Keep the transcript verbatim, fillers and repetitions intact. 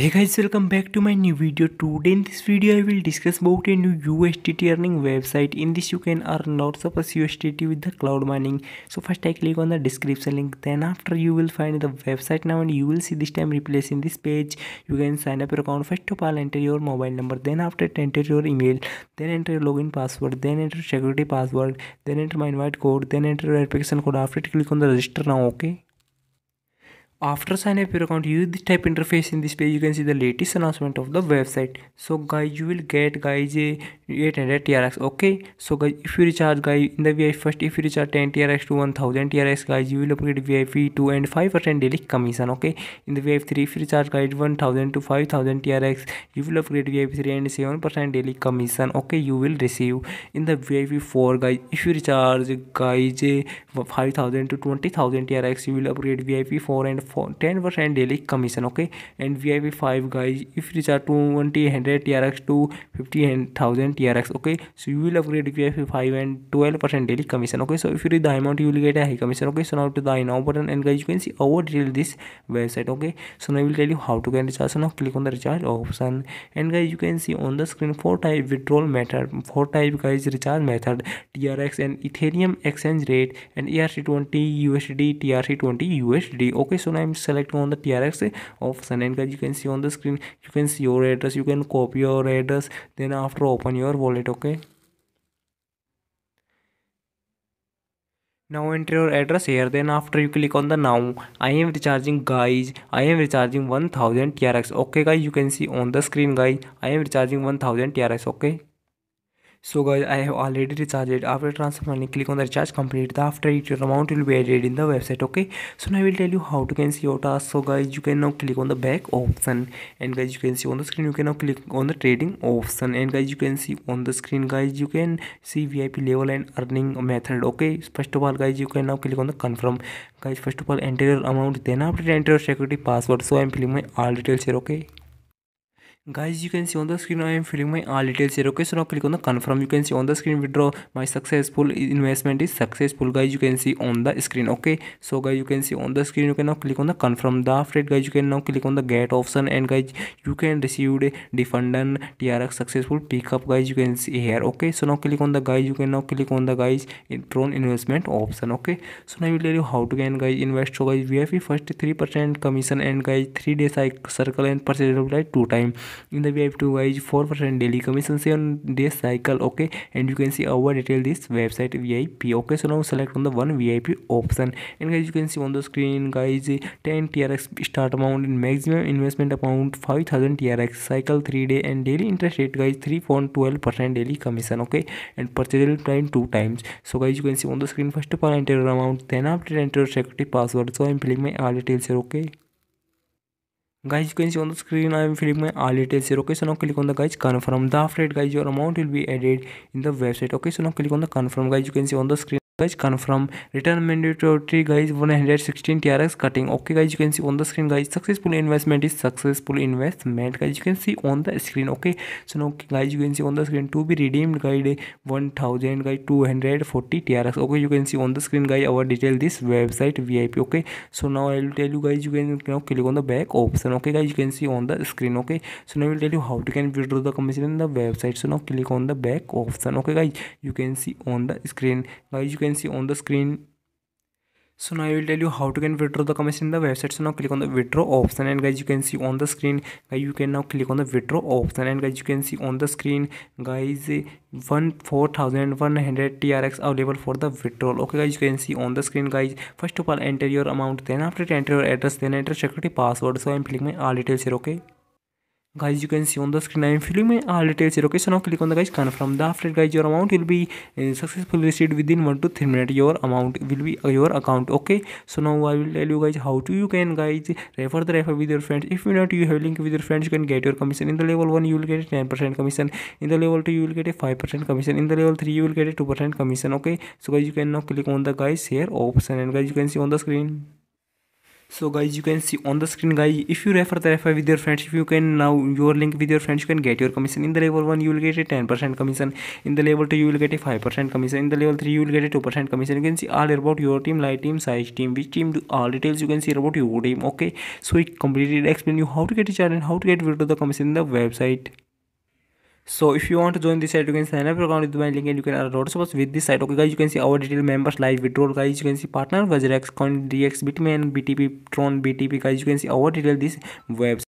Hey guys, welcome back to my new video. Today in this video I will discuss about a new U S D T earning website. In this you can earn lots of U S D T with the cloud mining. So first I click on the description link, then after you will find the website now and you will see this time replace in this page. You can sign up your account. First of all enter your mobile number, then after it enter your email, then enter your login password, then enter security password, then enter my invite code, then enter your verification code. After it click on the register now, okay. After sign up your account, use this type interface. In this page you can see the latest announcement of the website. So guys, you will get guys a eight hundred T R X, okay. So guys, if you recharge guys in the V I P first, if you recharge ten T R X to one thousand T R X guys, you will upgrade V I P two and five percent daily commission, okay. In the V I P three, if you recharge guys one thousand to five thousand T R X, you will upgrade V I P three and seven percent daily commission, okay, you will receive. In the V I P four guys, if you recharge guys five thousand to twenty thousand T R X, you will upgrade V I P four and for ten percent daily commission, okay. And V I P five guys, if you recharge to one hundred T R X to fifty thousand T R X, okay, so you will upgrade V I P five and twelve percent daily commission, okay. So if you read the amount you will get a high commission, okay. So now to the I now button, and guys you can see over detail this website, okay. So now I will tell you how to get recharge. So now click on the recharge option, and guys you can see on the screen four type withdrawal method, four type guys recharge method, T R X and Ethereum exchange rate, and E R C twenty U S D, T R C twenty U S D, okay. So now I'm selecting on the T R X option, and guys you can see on the screen you can see your address, you can copy your address, then after open your wallet, okay. Now enter your address here, then after you click on the now. I am recharging guys, I am recharging one thousand T R X, okay guys. You can see on the screen guys, I am recharging one thousand T R X, okay. So guys, I have already recharged. After transfer money, click on the recharge complete. After it, your amount will be added in the website, okay. So now I will tell you how to can see your task. So guys, you can now click on the back option, and guys you can see on the screen you can now click on the trading option, and guys you can see on the screen guys you can see V I P level and earning method, okay. First of all guys, you can now click on the confirm. Guys, first of all enter your amount, then after enter your security password. So I am filling my all details here, okay. Guys, you can see on the screen I am filling my all details here, okay. So now click on the confirm. You can see on the screen withdraw my successful, investment is successful, guys. You can see on the screen, okay. So guys, you can see on the screen you can now click on the confirm. The after it guys you can now click on the get option, and guys you can receive a defunded T R X successful pickup, guys. You can see here, okay. So now click on the guys, you can now click on the guys in Tron investment option, okay. So now I will tell you how to can guys invest. So guys, V I P first three percent commission, and guys three day cycle and purchase like two times. In the V I P two guys four percent daily commission, seven day cycle, okay. And you can see our detail this website V I P, okay. So now select on the one V I P option, and guys you can see on the screen guys ten T R X start amount and maximum investment amount five thousand T R X, cycle three day, and daily interest rate guys three point one two percent daily commission, okay. And purchase time two times. So guys you can see on the screen first of all enter your amount, then after enter security password. So I'm filling my all details here, okay. Guys, you can see on the screen I am filling my all details here, okay. So now click on the guys confirm. The after it guys your amount will be added in the website, okay. So now click on the confirm. Guys, you can see on the screen guys confirm return mandatory guys one hundred sixteen T R X cutting, okay. Guys, you can see on the screen guys successful investment is successful investment, guys. You can see on the screen, okay. So now guys you can see on the screen to be redeemed guys one thousand guys two hundred forty T R X, okay. You can see on the screen guys our detail this website V I P, okay. So now I will tell you guys you can now click on the back option, okay. Guys, you can see on the screen, okay. So now I will tell you how to can withdraw the commission in the website. So now click on the back option, okay. Guys, you can see on the screen, guys you can see on the screen. So now I will tell you how to can withdraw the commission in the website. So now click on the withdraw option, and guys you can see on the screen guys you can now click on the withdraw option, and guys you can see on the screen guys one four thousand one hundred T R X available for the withdrawal, okay. Guys, you can see on the screen guys first of all enter your amount, then after it enter your address, then enter security password. So I am filling my all details here, okay. Guys, you can see on the screen I am filling my all details here, okay. So now click on the guys confirm. The after guys your amount will be uh, successfully received within one to three minutes. Your amount will be uh, your account, okay. So now I will tell you guys how to you can guys refer the refer with your friends. If you not you have link with your friends, you can get your commission. In the level one you will get a ten percent commission, in the level two you will get a five percent commission, in the level three you will get a two percent commission, okay. So guys you can now click on the guys here option, and guys you can see on the screen So guys, you can see on the screen guys, if you refer the refi with your friends, if you can now your link with your friends, you can get your commission. In the level one you will get a ten percent commission, in the level two you will get a five percent commission, in the level three you will get a two percent commission. You can see all about your team, light team, size team, which team, do all details you can see about your team. Okay, so it completely explain you how to get a chart and how to get rid of the commission in the website. So if you want to join this site, you can sign up your account with my link and you can earn lots of us with this site. Okay guys, you can see our detailed members, live withdrawal guys, you can see partner Vizrex, Coin D X, Bitmain, B T P, Tron, B T P guys, you can see our detail this website.